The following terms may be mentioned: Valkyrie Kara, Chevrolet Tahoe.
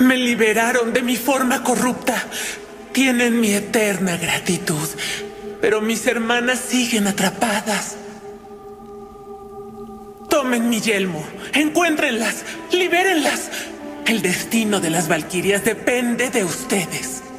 Me liberaron de mi forma corrupta. Tienen mi eterna gratitud. Pero mis hermanas siguen atrapadas. Tomen mi yelmo. Encuéntrenlas. Libérenlas. El destino de las valquirias depende de ustedes.